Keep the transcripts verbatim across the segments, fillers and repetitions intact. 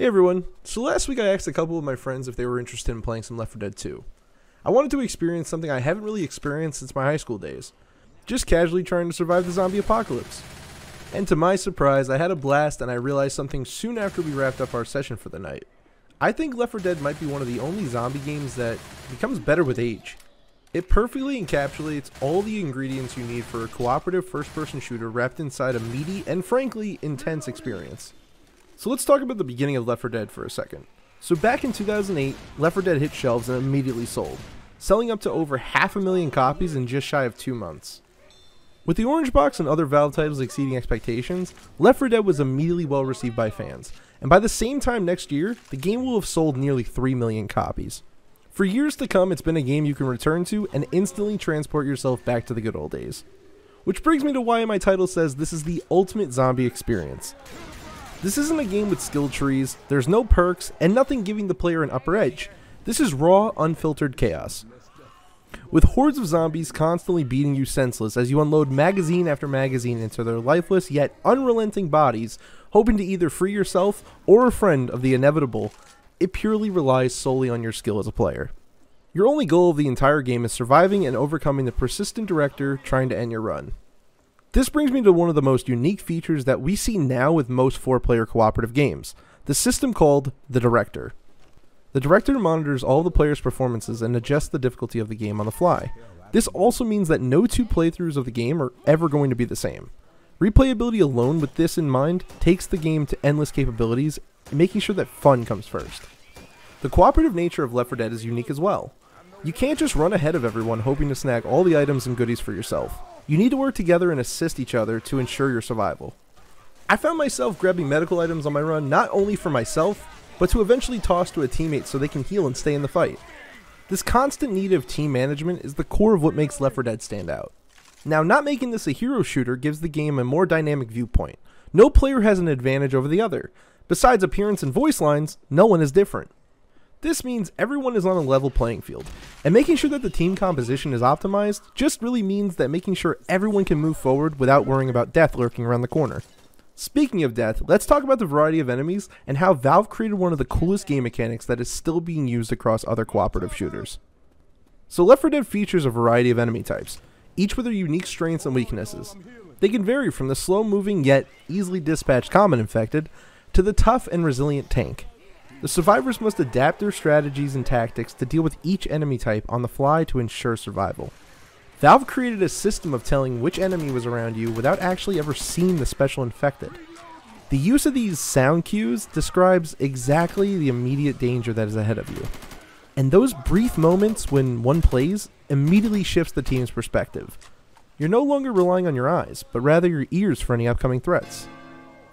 Hey everyone, so last week I asked a couple of my friends if they were interested in playing some Left four Dead two. I wanted to experience something I haven't really experienced since my high school days, just casually trying to survive the zombie apocalypse. And to my surprise, I had a blast and I realized something soon after we wrapped up our session for the night. I think Left four Dead might be one of the only zombie games that becomes better with age. It perfectly encapsulates all the ingredients you need for a cooperative first-person shooter wrapped inside a meaty and frankly intense experience. So let's talk about the beginning of Left four Dead for a second. So back in two thousand eight, Left four Dead hit shelves and immediately sold, selling up to over half a million copies in just shy of two months. With the Orange Box and other Valve titles exceeding expectations, Left four Dead was immediately well received by fans, and by the same time next year, the game will have sold nearly three million copies. For years to come, it's been a game you can return to and instantly transport yourself back to the good old days. Which brings me to why my title says this is the ultimate zombie experience. This isn't a game with skill trees, there's no perks, and nothing giving the player an upper edge. This is raw, unfiltered chaos. With hordes of zombies constantly beating you senseless as you unload magazine after magazine into their lifeless yet unrelenting bodies, hoping to either free yourself or a friend of the inevitable, it purely relies solely on your skill as a player. Your only goal of the entire game is surviving and overcoming the persistent director trying to end your run. This brings me to one of the most unique features that we see now with most four-player cooperative games, the system called the Director. The Director monitors all the players' performances and adjusts the difficulty of the game on the fly. This also means that no two playthroughs of the game are ever going to be the same. Replayability alone with this in mind takes the game to endless capabilities and making sure that fun comes first. The cooperative nature of Left four Dead is unique as well. You can't just run ahead of everyone hoping to snag all the items and goodies for yourself. You need to work together and assist each other to ensure your survival. I found myself grabbing medical items on my run not only for myself, but to eventually toss to a teammate so they can heal and stay in the fight. This constant need of team management is the core of what makes Left four Dead stand out. Now, not making this a hero shooter gives the game a more dynamic viewpoint. No player has an advantage over the other. Besides appearance and voice lines, no one is different. This means everyone is on a level playing field, and making sure that the team composition is optimized just really means that making sure everyone can move forward without worrying about death lurking around the corner. Speaking of death, let's talk about the variety of enemies and how Valve created one of the coolest game mechanics that is still being used across other cooperative shooters. So Left four Dead features a variety of enemy types, each with their unique strengths and weaknesses. They can vary from the slow-moving yet easily dispatched common infected to the tough and resilient tank. The survivors must adapt their strategies and tactics to deal with each enemy type on the fly to ensure survival. Valve created a system of telling which enemy was around you without actually ever seeing the special infected. The use of these sound cues describes exactly the immediate danger that is ahead of you. And those brief moments when one plays immediately shifts the team's perspective. You're no longer relying on your eyes, but rather your ears for any upcoming threats.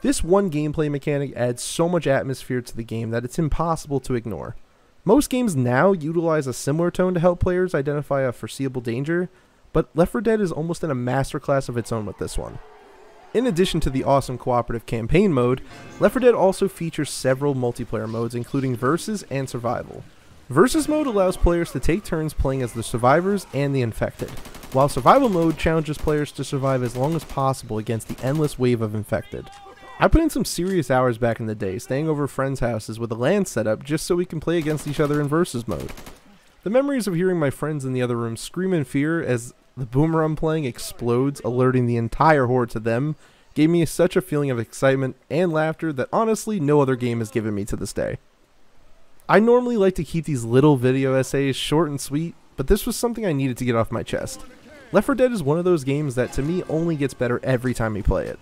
This one gameplay mechanic adds so much atmosphere to the game that it's impossible to ignore. Most games now utilize a similar tone to help players identify a foreseeable danger, but Left four Dead is almost in a masterclass of its own with this one. In addition to the awesome cooperative campaign mode, Left four Dead also features several multiplayer modes including Versus and Survival. Versus mode allows players to take turns playing as the survivors and the infected, while Survival mode challenges players to survive as long as possible against the endless wave of infected. I put in some serious hours back in the day, staying over friends' houses with a LAN setup just so we can play against each other in Versus mode. The memories of hearing my friends in the other room scream in fear as the boomer I'm playing explodes, alerting the entire horde to them, gave me such a feeling of excitement and laughter that honestly no other game has given me to this day. I normally like to keep these little video essays short and sweet, but this was something I needed to get off my chest. Left four Dead is one of those games that to me only gets better every time you play it.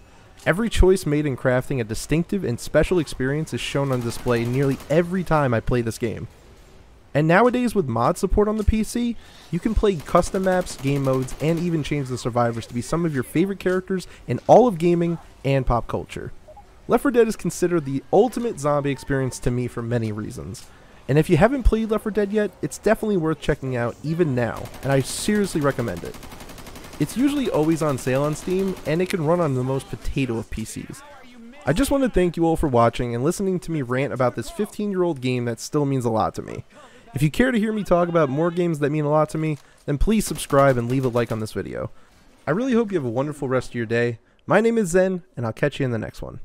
Every choice made in crafting a distinctive and special experience is shown on display nearly every time I play this game. And nowadays with mod support on the P C, you can play custom maps, game modes, and even change the survivors to be some of your favorite characters in all of gaming and pop culture. Left four Dead is considered the ultimate zombie experience to me for many reasons. And if you haven't played Left four Dead yet, it's definitely worth checking out even now, and I seriously recommend it. It's usually always on sale on Steam, and it can run on the most potato of P Cs. I just want to thank you all for watching and listening to me rant about this fifteen year old game that still means a lot to me. If you care to hear me talk about more games that mean a lot to me, then please subscribe and leave a like on this video. I really hope you have a wonderful rest of your day. My name is Zen, and I'll catch you in the next one.